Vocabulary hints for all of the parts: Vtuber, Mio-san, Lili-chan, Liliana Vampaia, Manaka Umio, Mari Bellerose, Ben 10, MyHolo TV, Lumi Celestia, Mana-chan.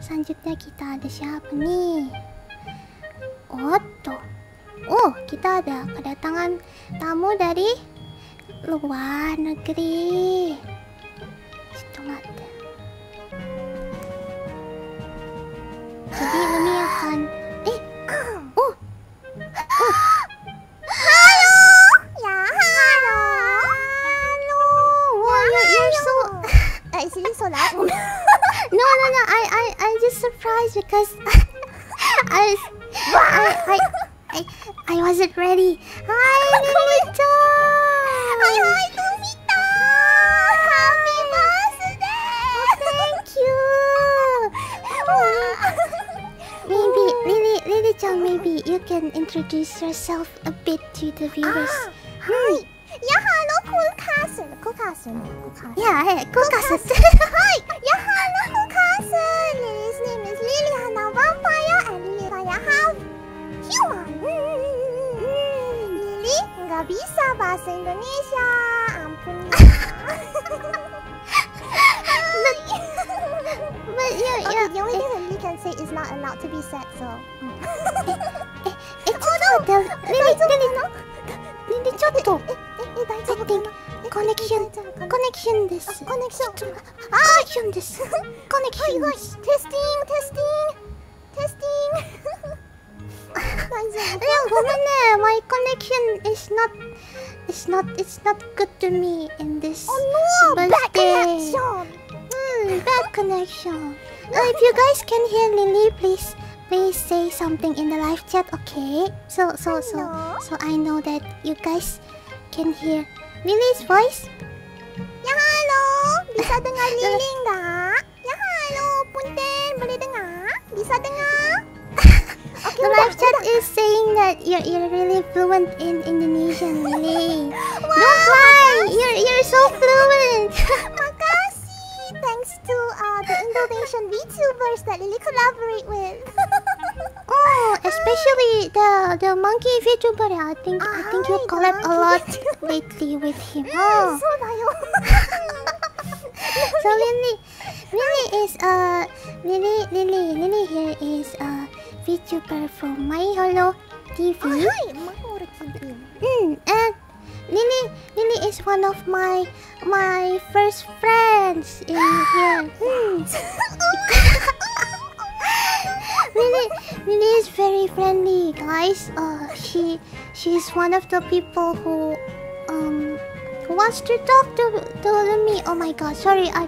30대 기타でシャープにおっとoh kita ada kedatangan tamu dari luar negeri. Jadi Lumi akan No, I just surprised because I wasn't ready. Hi, Lumi-chan. Hi, Lumi-chan. Happy birthday. Oh, thank you. Maybe Lili-chan, maybe you can introduce yourself a bit to the viewers. Hi. Yeah, hello, cool cousin. Yeah, hey, cool cousin. Hi. Yeah, hello, cool cousin. Lili's name is Lili, Hana Vampire, and Lili Raya House. Lili nggak bisa bahasa Indonesia, ampun. But yeah, the only thing that Lili can say is not allowed to be said, so. Connection. Yeah, my connection is not good to me in this. Oh no, birthday. Bad connection. Bad connection. If you guys can hear Lili, please say something in the live chat, okay? So I know that you guys can hear Lili's voice. Ya halo, bisa dengar Lili enggak? Ya halo, punten boleh dengar? Bisa dengar? Okay, the live chat is saying that you're really fluent in Indonesian, Lili. Wow, don't lie, you're so fluent. Makasih, thanks to the Indonesian Vtubers that Lili collaborate with. Oh, especially the monkey Vtuber. I think you collab a lot lately with him. Oh. So Lili here is Vtuber from MyHolo TV. Oh, hi, MyHolo TV. And Lili is one of my first friends in here. Lili is very friendly, guys. She's one of the people who wants to talk to me. Oh my god, sorry, I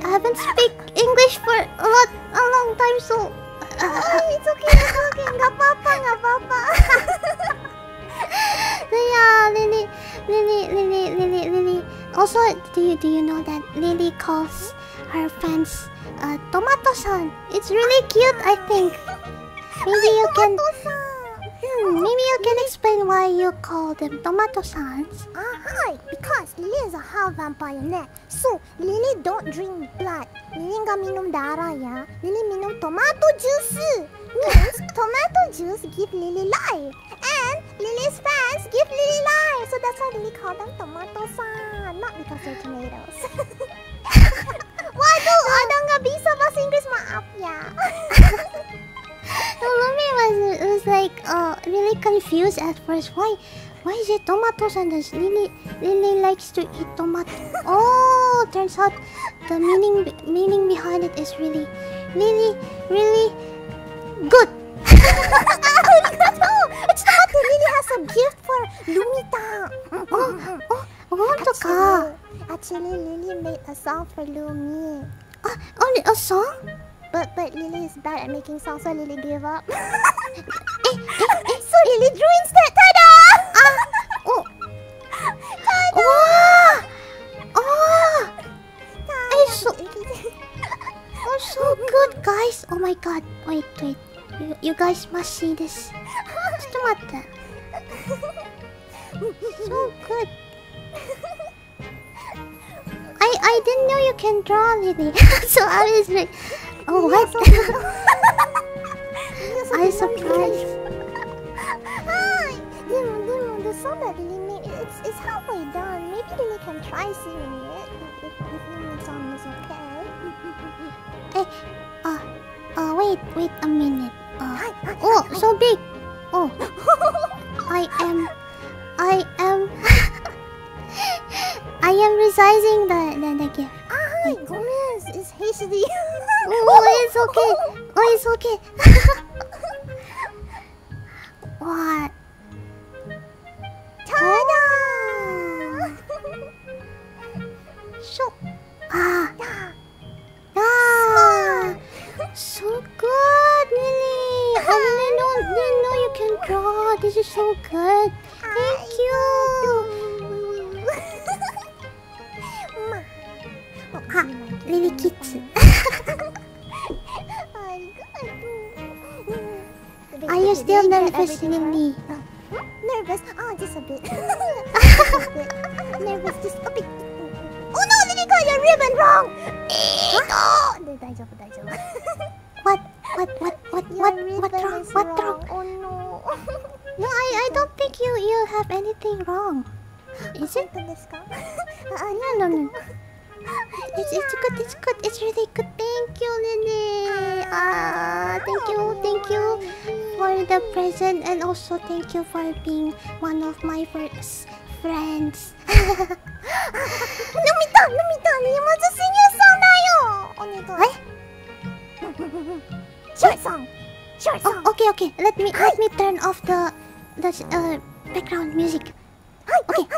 haven't speak English for a long time, so. Oh, it's okay. Gak apa-apa. Yeah, Lili. Also, do you know that Lili calls her fans Tomato-san? It's really cute, I think. Maybe you can explain why you call them Tomato-sans. Hi, because Lili is a half vampire, ne? So Lili don't drink blood. Lili nggak minum darah ya. Lili minum tomato juice. Means tomato juice give Lili life, and Lili's fans give Lili life. So that's why Lili call them Tomato-sans, not because they're tomatoes. Waduh, ada nggak bisa bahasa Inggris, maaf ya. Lumi was like really confused at first. Why is it tomatoes and does Lili likes to eat tomato? Oh, turns out the meaning behind it is really good. Oh, it's not that Lili has a gift for Lumi-chan. Actually, Lili made a song for Lumi. Only a song? But Lili is bad at making songs, so Lili gave up. So Lili drew instead. Ta-da! Ta-da! Wow! Oh! It's so good, guys. Oh my god. Wait. You guys must see this. So good. I didn't know you can draw, Lili. So I was like, oh, what? I surprised. Hi! The song that Lili made, it's halfway done. Maybe Lili can try singing it. If Lili's song is okay. Wait a minute. Oh, so big. Oh, I am I am resizing the gift. Ah, Gomez, it's hasty. Oh, it's okay. Oh, it's okay. What? Ta-da! So, so good, Lily. I didn't know you can draw. This is so good. Thank you. Ah, Lily kids. Are you still nervous, Lily? Nervous? Oh, just a bit. Nervous, just a bit. Oh no, Lily got your ribbon wrong. Huh? No. What wrong? Oh no. No, I don't think you have anything wrong. Is it? No. It's good. It's really good. Thank you, Lily. Thank you for the present, and also thank you for being one of my first friends. Lumi-chan, you must sing your song now. What? Short song. Oh, okay. Let me turn off the background music. Okay.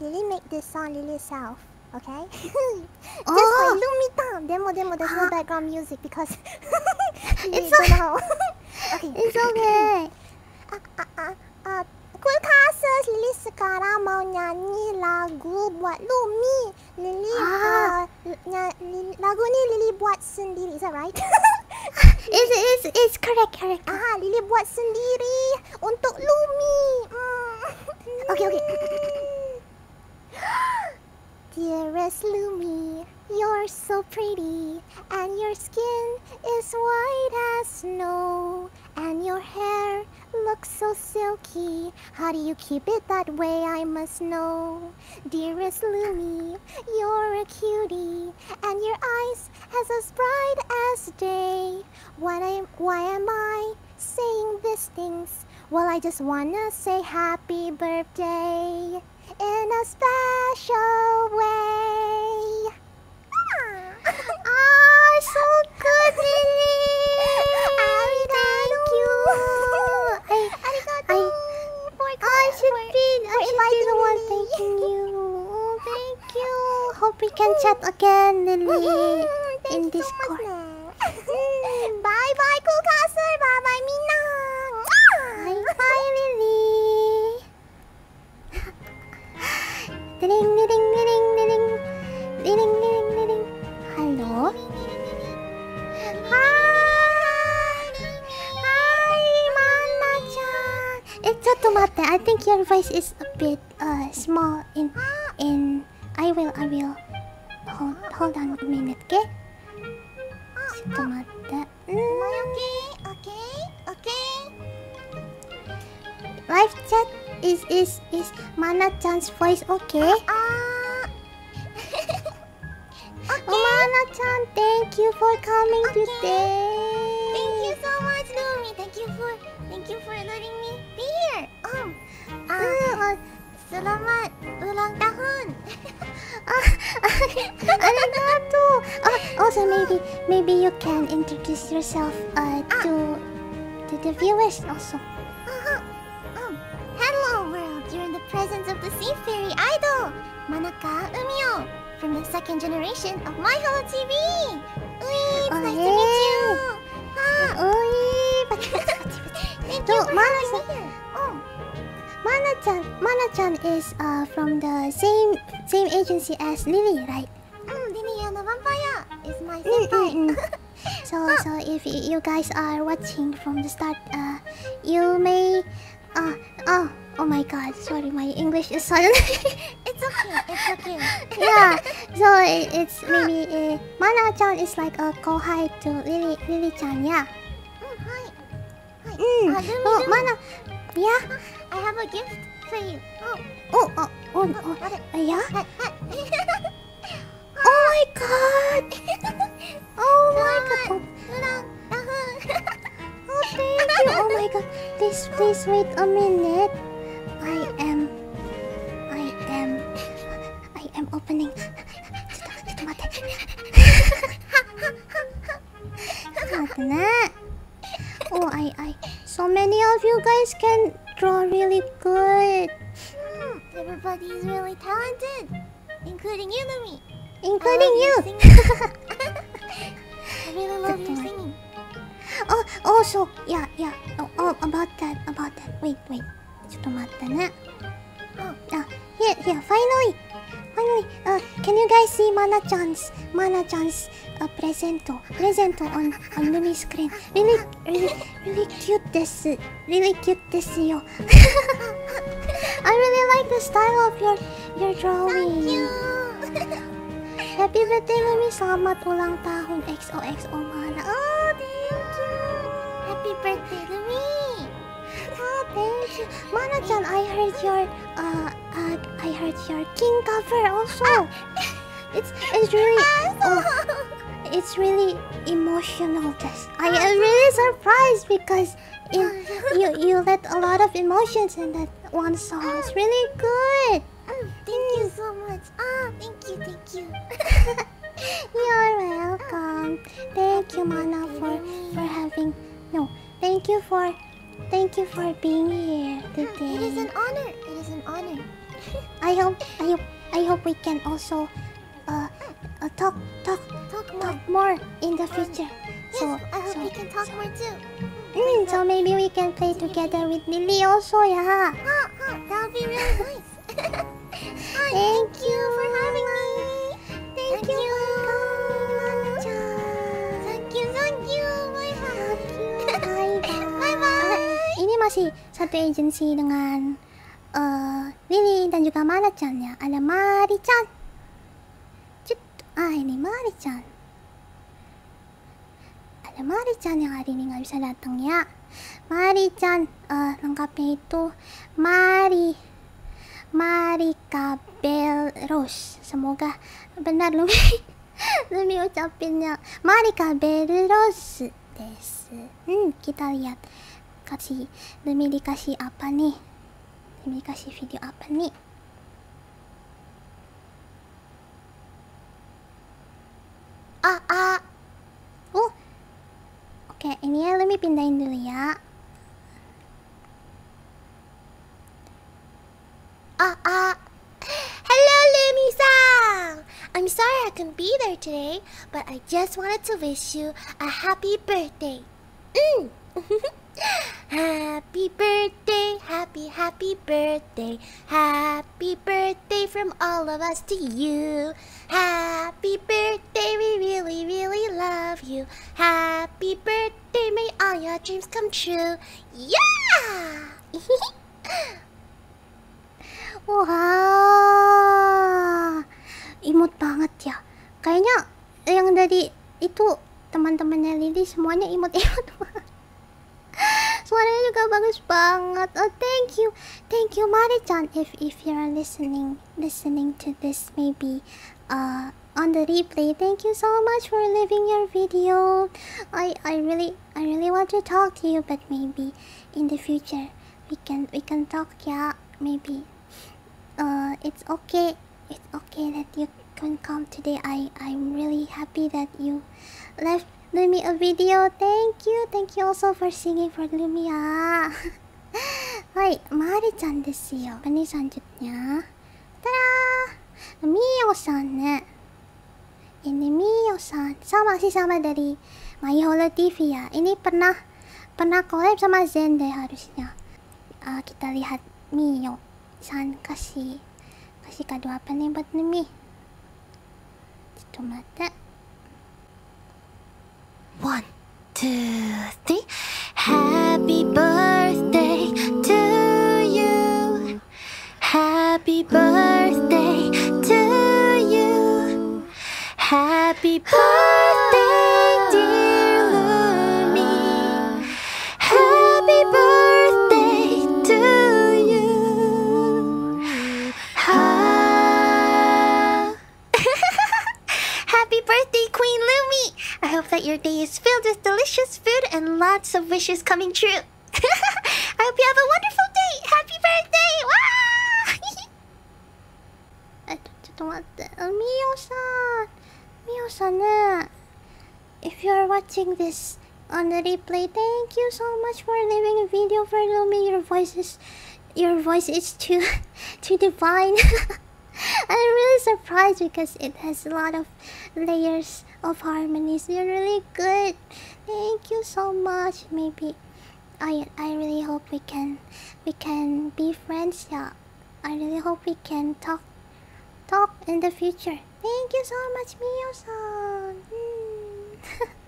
Lily make this song Lily herself, okay? Just like Lumi-chan. Demo. There's no background music because it's okay. Okay. It's okay. Kulkasa Lily sekarang mau nyanyi lagu buat Lumi. Lagu ni Lily buat sendiri, is that right? It's correct. Aha, Lily buat sendiri untuk Lumi. Okay. Dearest Lumi, you're so pretty, and your skin is white as snow, and your hair looks so silky. How do you keep it that way? I must know. Dearest Lumi, you're a cutie, and your eyes as as bright as day. Why am I saying these things? Well, I just wanna say happy birthday in a special way. Ah, so good, Lily. Thank you. I should be the one thanking you. Oh, thank you. Hope we can chat again, Lily, in Discord. Bye bye, Kulkasa. Bye bye, Mina. Bye, Lily. Ding. Hello. Hi, Mana-chan. Just wait. I think your voice is a bit small. I will. Hold on a minute, okay? Okay. Live chat is Mana-chan's voice, okay? Okay. Oh, Mana-chan, thank you for coming today. Thank you so much, Lumi. Thank you for letting me be here. Selamat ulang tahun. Arigato. Also, maybe you can introduce yourself to the viewers also. Hello world, you're in the presence of the sea fairy idol, Manaka Umio, from the second generation of MyHolo TV. It's nice to meet you. Thank you for having me here. Mana-chan is from the same agency as Lily, right? Lily and the vampire is my senpai. So if you guys are watching from the start, you may. Oh my god, sorry, my English is suddenly... It's okay. Yeah, so it's maybe... Mana-chan is like a kohai to Lili-chan, yeah. Hi. Mana... Yeah? I have a gift for you. Yeah? Oh my god! Guys, please wait a minute. I am opening. Oh, so many of you guys can draw really good. Everybody is really talented, including you, Lumi. Including you. I really love your singing. Oh, also, yeah. Oh, about that. Wait. Oh, yeah. Finally. Can you guys see Mana-chan's presento on Lumi's screen? Really cute desu. I really like the style of your drawing. Thank you. Happy birthday, Lumi. Selamat ulang tahun XOXO Mana. Oh, thank you. Happy birthday, Lumi. Oh, thank you. Mana-chan, I heard your king cover also. It's really it's really emotional. I am really surprised because you let a lot of emotions in that one song. It's really good. Thank you so much. Thank you. You're welcome. Thank you, Mana, for having Thank you for being here today. It is an honor. I hope we can also talk more in the future. Yes, I hope we can talk more too. So maybe we can play together with Lili also, yeah. That would be really nice. Thank you for having me. Thank you. Ini masih satu agensi dengan Lili dan juga Mana-chan ya. Ada Mari-chan. Ini Mari-chan. Ada Mari-chan yang hari ini nggak bisa datang ya. Mari-chan, lengkapnya itu Mari Bellerose. Semoga benar Lumi ucapinnya. Mari Bellerose desu. Kita lihat Lumi dikasih apa nih? Lumi kasih video apa nih? Oke, ini ya Lumi pindahin dulu ya. Hello Lumi-san! I'm sorry I couldn't be there today, but I just wanted to wish you a happy birthday. Happy birthday, happy birthday. Happy birthday from all of us to you. Happy birthday, we really love you. Happy birthday, may all your dreams come true. Yeah! Wah, imut banget ya. Kayaknya yang dari itu teman-temannya Lili semuanya imut banget. Suaranya juga bagus banget. Oh, thank you, Mari-chan. If you're listening to this, maybe on the replay. Thank you so much for leaving your video. I really want to talk to you, but maybe in the future we can talk. Yeah, maybe. It's okay that you can come today. I'm really happy that you left Lumi a video. Thank you also for singing for Lumi ya. Hai, Mari-chan desu yo. Ini selanjutnya. Tadaa! Mio-san ne. Ini Mio-san. Sama dari MyHolo TV ya. Ini pernah collab sama Zen deh harusnya. Kita lihat Mio-san kasih kado apa nih buat Lumi. Itu mata. 1, 2, 3. Happy birthday to you. Happy birthday to you. Happy birthday, dear Lumi. Happy birthday to you. Happy birthday, Queen Lumi. I hope that your day is filled with delicious food and lots of wishes coming true. I hope you have a wonderful day. Happy birthday! Wow! ちょっと待って。 Mio-san! Mio-san ね。 If you are watching this on the replay, thank you so much for leaving a video for Lumi. Your voice is too divine. I'm really surprised because it has a lot of layers of harmonies. You're really good. Thank you so much. Maybe I really hope we can be friends. Yeah, I really hope we can talk in the future. Thank you so much, Mio-san.